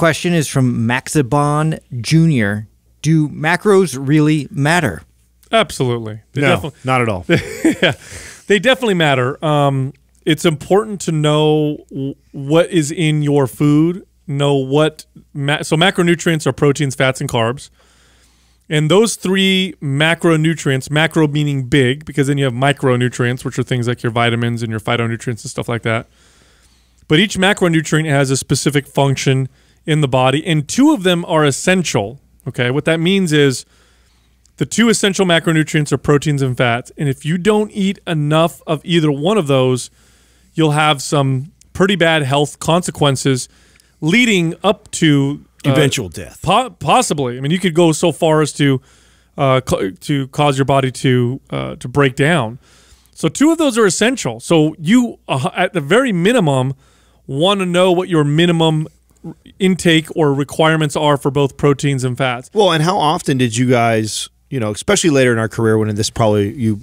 question is from Maxibon Jr. Do macros really matter? Absolutely. No, not at all. Yeah, they definitely matter. It's important to know what is in your food. Know what so macronutrients are proteins, fats, and carbs. And those three macronutrients, macro meaning big, because then you have micronutrients, which are things like your vitamins and your phytonutrients and stuff like that. But each macronutrient has a specific function in the body, and two of them are essential. Okay, what that means is the two essential macronutrients are proteins and fats, and if you don't eat enough of either one of those, you'll have some pretty bad health consequences leading up to eventual death. Possibly. I mean, you could go so far as to cause your body to break down. So two of those are essential. So you, at the very minimum, want to know what your minimum intake or requirements are for both proteins and fats. Well, and how often did you guys, you know, especially later in our career when this probably, you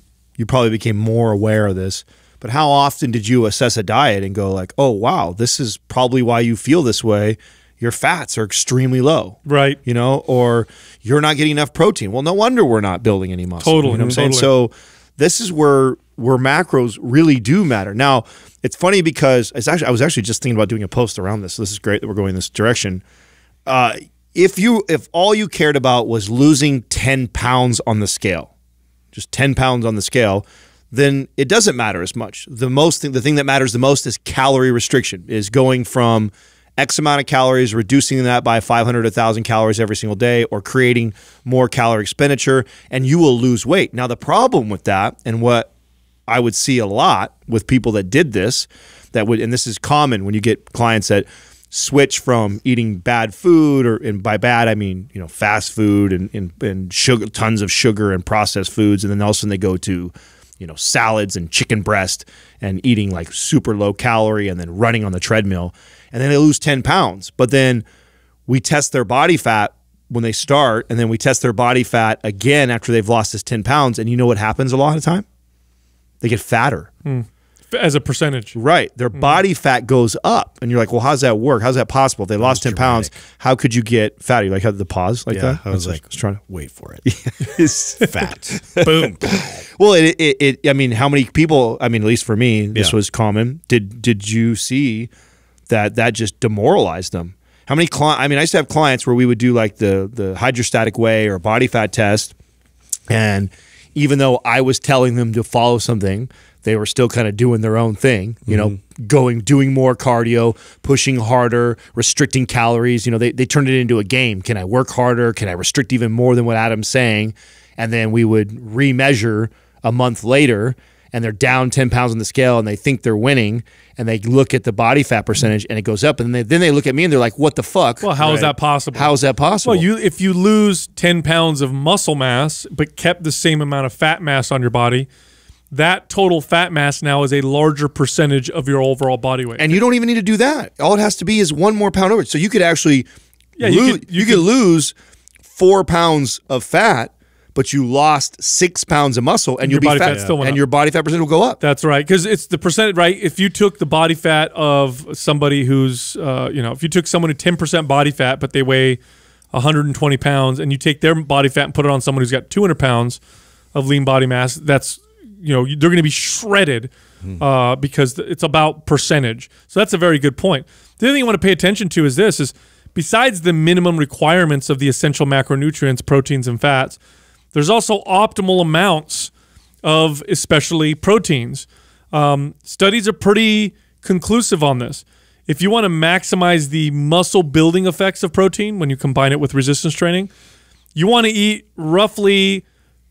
probably became more aware of this, but how often did you assess a diet and go like, oh, wow, this is probably why you feel this way. Your fats are extremely low, right? You know, or you're not getting enough protein. Well, no wonder we're not building any muscle. Totally, you know what I'm saying? So this is where macros really do matter. Now, it's funny because it's actually, I was actually just thinking about doing a post around this. So this is great that we're going this direction. If all you cared about was losing 10 pounds on the scale, just 10 pounds on the scale, then it doesn't matter as much. The thing that matters the most is calorie restriction. Is going from X amount of calories, reducing that by 500, 1,000 calories every single day, or creating more calorie expenditure, and you will lose weight. Now, the problem with that, and what I would see a lot with people that did this, and this is common when you get clients that switch from eating bad food, and by bad I mean, you know, fast food and sugar, tons of sugar and processed foods, and then all of a sudden they go to, you know, salads and chicken breast and eating like super low calorie and then running on the treadmill. And then they lose 10 pounds. But then we test their body fat when they start, and then we test their body fat again after they've lost this 10 pounds. And you know what happens a lot of the time? They get fatter. As a percentage. Right. Their body fat goes up. And you're like, well, how's that work? How's that possible? If they lost 10 pounds, how could you get fatter? You like how the pause like that? I was trying to wait for it. It's fat. Boom. Well, I mean, how many people, I mean, at least for me, this was common. Did you see that just demoralized them? How many clients? I mean, I used to have clients where we would do like the hydrostatic weigh or body fat test, and even though I was telling them to follow something, they were still kind of doing their own thing, you know, doing more cardio, pushing harder, restricting calories. You know, they turned it into a game. Can I work harder? Can I restrict even more than what Adam's saying? And then we would remeasure a month later, and they're down 10 pounds on the scale, and they think they're winning, and they look at the body fat percentage, and it goes up, and then they look at me, and they're like, what the fuck? Well, how is that possible? How is that possible? Well, if you lose 10 pounds of muscle mass but kept the same amount of fat mass on your body, that total fat mass now is a larger percentage of your overall body weight. And you don't even need to do that. All it has to be is one more pound over. So you could actually you could lose 4 pounds of fat, but you lost 6 pounds of muscle, and your body fat percentage will go up. That's right, because it's the percentage, right? If you took the body fat of somebody who's, you know, if you took someone who 10% body fat, but they weigh 120 pounds, and you take their body fat and put it on someone who's got 200 pounds of lean body mass, that's, you know, they're going to be shredded because it's about percentage. So that's a very good point. The other thing you want to pay attention to is this, is besides the minimum requirements of the essential macronutrients, proteins, and fats, there's also optimal amounts of especially proteins. Studies are pretty conclusive on this. If you want to maximize the muscle building effects of protein when you combine it with resistance training, you want to eat roughly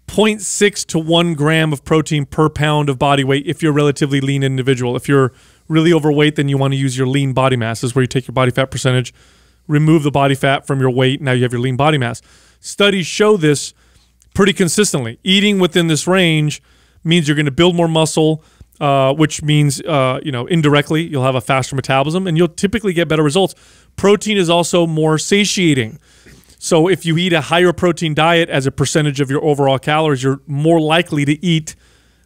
0.6 to 1 gram of protein per pound of body weight if you're a relatively lean individual. If you're really overweight, then you want to use your lean body mass. This is where you take your body fat percentage, remove the body fat from your weight, now you have your lean body mass. Studies show this pretty consistently. Eating within this range means you're going to build more muscle, which means, you know, indirectly you'll have a faster metabolism and you'll typically get better results. Protein is also more satiating. So if you eat a higher protein diet as a percentage of your overall calories, you're more likely to eat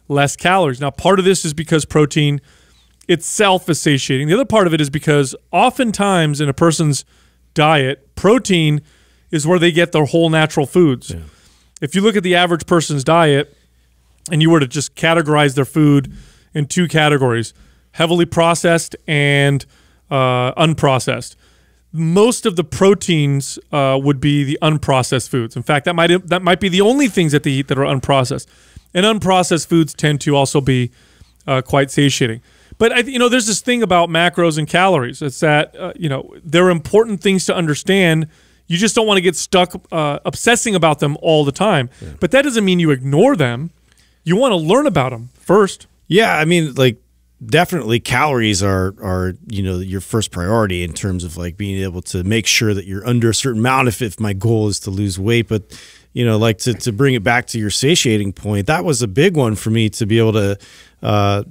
less calories. Now, part of this is because protein itself is satiating. The other part of it is because oftentimes in a person's diet, protein is where they get their whole natural foods. Yeah. If you look at the average person's diet and you were to just categorize their food in two categories, heavily processed and unprocessed, most of the proteins would be the unprocessed foods. In fact, that might be the only things that they eat that are unprocessed. And unprocessed foods tend to also be quite satiating. But you know, there's this thing about macros and calories. It's that you know, they're important things to understand. You just don't want to get stuck obsessing about them all the time. Yeah. But that doesn't mean you ignore them. You want to learn about them first. Yeah, I mean, like, definitely calories are you know, your first priority in terms of like being able to make sure that you're under a certain amount if my goal is to lose weight. But you know, like to bring it back to your satiating point, that was a big one for me to be able to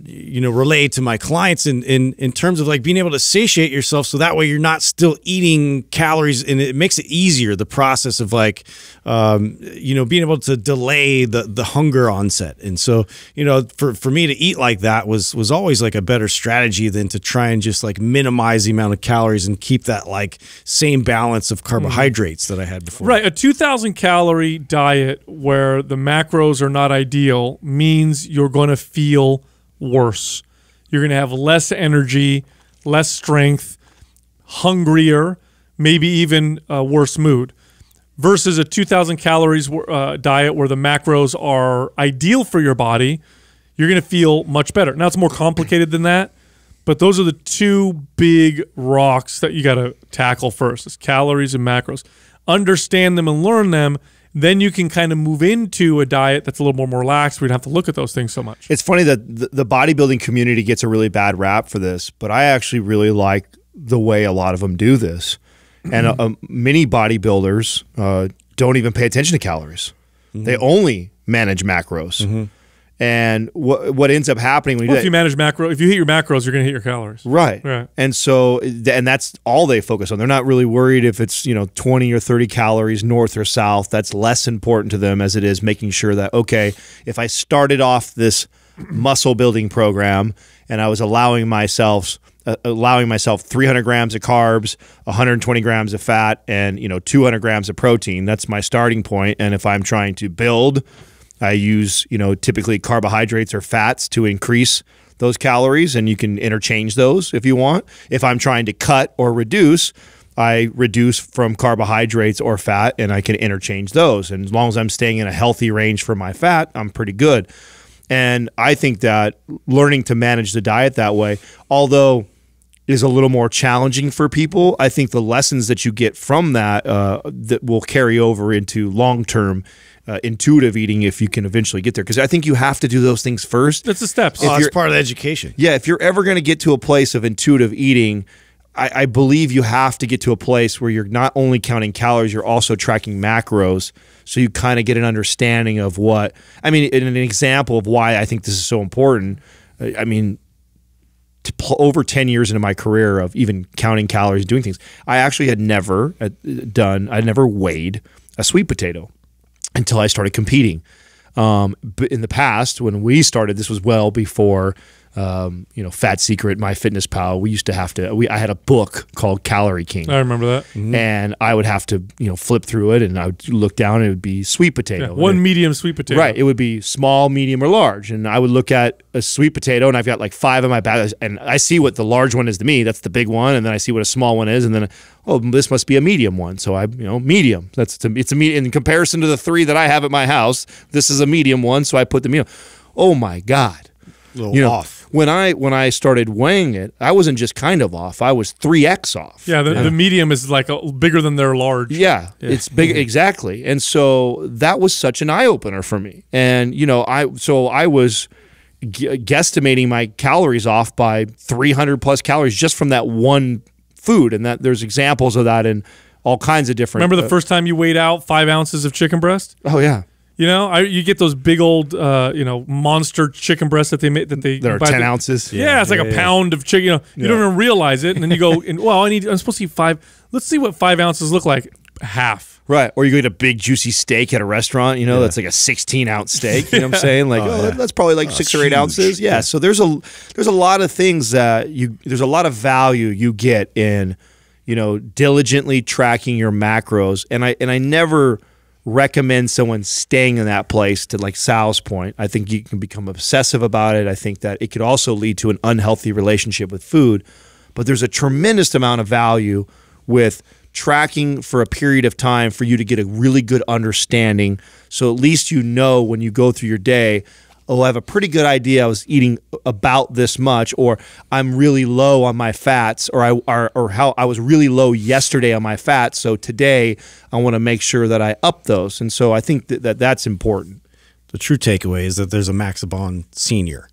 you know, relate to my clients in terms of like being able to satiate yourself, so that way you're not still eating calories, and it makes it easier, the process of like you know, being able to delay the hunger onset. And so, you know, for me to eat like that was always like a better strategy than to try and just like minimize the amount of calories and keep that like same balance of carbohydrates that I had before. Right, a 2,000 calorie diet where the macros are not ideal means you're going to feel worse. You're going to have less energy, less strength, hungrier, maybe even a worse mood, versus a 2,000 calories diet where the macros are ideal for your body. You're going to feel much better. Now, it's more complicated than that, but those are the two big rocks that you got to tackle first. It's calories and macros. Understand them and learn them. Then you can kind of move into a diet that's a little more relaxed. We don't have to look at those things so much. It's funny that the bodybuilding community gets a really bad rap for this, but I actually really like the way a lot of them do this. And many bodybuilders don't even pay attention to calories. They only manage macros. And what ends up happening when you if you manage macro, if you hit your macros, you're going to hit your calories. Right. Right. And so, and that's all they focus on. They're not really worried if it's, you know, 20 or 30 calories north or south. That's less important to them as it is making sure that, okay, if I started off this muscle building program and I was allowing myself 300 grams of carbs, 120 grams of fat, and, you know, 200 grams of protein, that's my starting point. And if I'm trying to build, I use, you know, typically carbohydrates or fats to increase those calories, and you can interchange those if you want. If I'm trying to cut or reduce, I reduce from carbohydrates or fat, and I can interchange those. And as long as I'm staying in a healthy range for my fat, I'm pretty good. And I think that learning to manage the diet that way, although it is a little more challenging for people, I think the lessons that you get from that that will carry over into long-term intuitive eating, if you can eventually get there, because I think you have to do those things first. That's the steps. It's part of the education. Yeah, if you're ever going to get to a place of intuitive eating, I believe you have to get to a place where you're not only counting calories, you're also tracking macros, so you kind of get an understanding of what I mean. And an example of why I think this is so important, I mean, over 10 years into my career of even counting calories, doing things, I actually had never done. I never weighed a sweet potato until I started competing. But in the past, when we started, this was well before, you know, Fat Secret, My Fitness Pal. We used to have to. I had a book called Calorie King. I remember that. And I would have to, you know, flip through it, and I would look down, and it would be sweet potato. Yeah, one medium sweet potato. Right. It would be small, medium, or large. And I would look at a sweet potato, and I've got like 5 in my bag, and I see what the large one is to me. That's the big one, and then I see what a small one is, and then, oh, this must be a medium one. So I, you know, medium. That's it's a medium in comparison to the 3 that I have at my house. This is a medium one, so I put the medium. Oh my God, you know, off. When I started weighing it, I wasn't just kind of off. I was 3x off. Yeah, the medium is like bigger than their large. Yeah, yeah, it's big, exactly. And so that was such an eye opener for me. And you know, I was guesstimating my calories off by 300 plus calories just from that one food, and that there's examples of that in all kinds of different. Remember the first time you weighed out 5 ounces of chicken breast? Oh yeah. You know, you get those big old, you know, monster chicken breasts that they make. That are 10 ounces. Yeah, yeah, it's like a pound of chicken. You know, you don't even realize it, and then you go, and, well, I'm supposed to eat 5. Let's see what 5 ounces look like. Half. Right. Or you go eat a big juicy steak at a restaurant, you know, that's like a 16-ounce steak. You know what I'm saying? Like, oh, that's probably like 6 or 8 ounces. Yeah. So there's a lot of things that there's a lot of value you get in you know, diligently tracking your macros. And I never recommend someone staying in that place, to like Sal's point. I think you can become obsessive about it. I think that it could also lead to an unhealthy relationship with food. But there's a tremendous amount of value with tracking for a period of time for you to get a really good understanding. So at least you know when you go through your day, oh, I have a pretty good idea I was eating about this much, or I'm really low on my fats, or how I was really low yesterday on my fats, so today I want to make sure that I up those. And so I think that that's important. The true takeaway is that there's a Maxibon Sr.